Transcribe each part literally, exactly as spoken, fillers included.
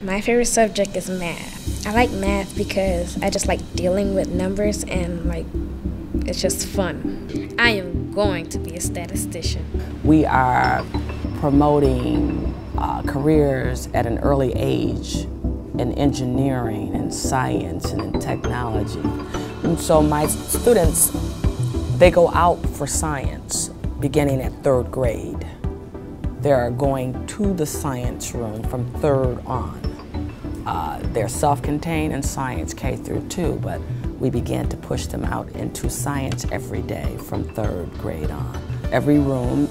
My favorite subject is math. I like math because I just like dealing with numbers and like it's just fun. I am going to be a statistician. We are promoting uh, careers at an early age in engineering and science and in technology. And so my students, they go out for science beginning at third grade. They're going to the science room from third on. Uh, they're self-contained in science K through two, but we began to push them out into science every day from third grade on. Every room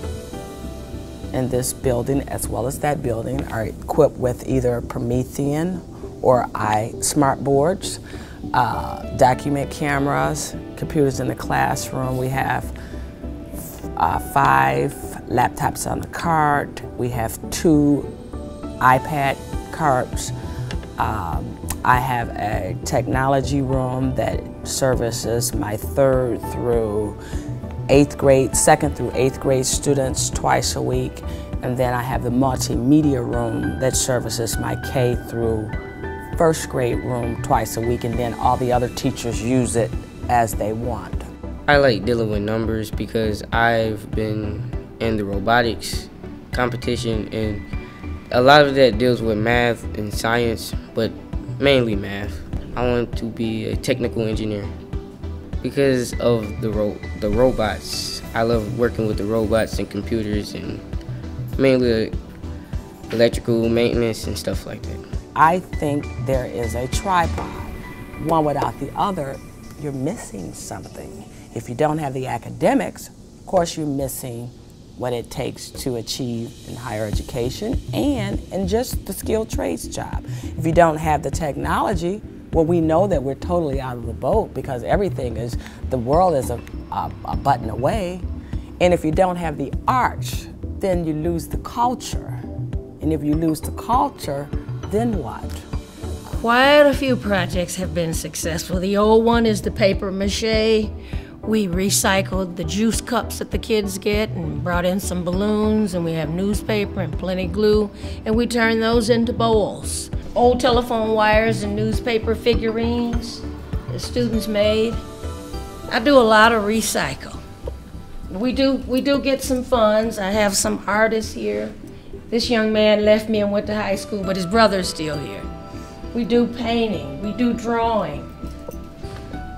in this building, as well as that building, are equipped with either Promethean or I smart boards, uh, document cameras, computers in the classroom. We have uh, five laptops on the cart. We have two iPad carts. Um, I have a technology room that services my third through eighth grade, second through eighth grade students twice a week. And then I have the multimedia room that services my K through first grade room twice a week. And then all the other teachers use it as they want. I like dealing with numbers because I've been in the robotics competition, and a lot of that deals with math and science, but mainly math. I want to be a technical engineer because of the ro the robots. I love working with the robots and computers and mainly electrical maintenance and stuff like that. I think there is a tripod. One without the other, you're missing something. If you don't have the academics, of course you're missing what it takes to achieve in higher education and in just the skilled trades job. If you don't have the technology, well, we know that we're totally out of the boat because everything is, the world is a, a, a button away. And if you don't have the arts, then you lose the culture. And if you lose the culture, then what? Quite a few projects have been successful. The old one is the paper mache. We recycled the juice cups that the kids get and brought in some balloons, and we have newspaper and plenty glue, and we turn those into bowls. Old telephone wires and newspaper figurines that students made. I do a lot of recycle. We do, we do get some funds. I have some artists here. This young man left me and went to high school, but his brother's still here. We do painting, we do drawing.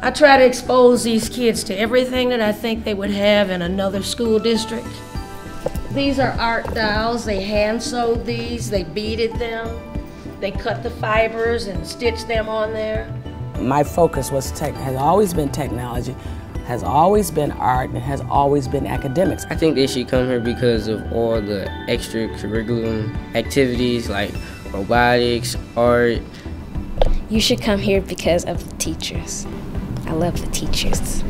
I try to expose these kids to everything that I think they would have in another school district. These are art dolls. They hand sewed these, they beaded them, they cut the fibers and stitched them on there. My focus was tech, has always been technology, has always been art, and has always been academics. I think they should come here because of all the extracurricular activities like robotics, art. You should come here because of the teachers. I love the teachers.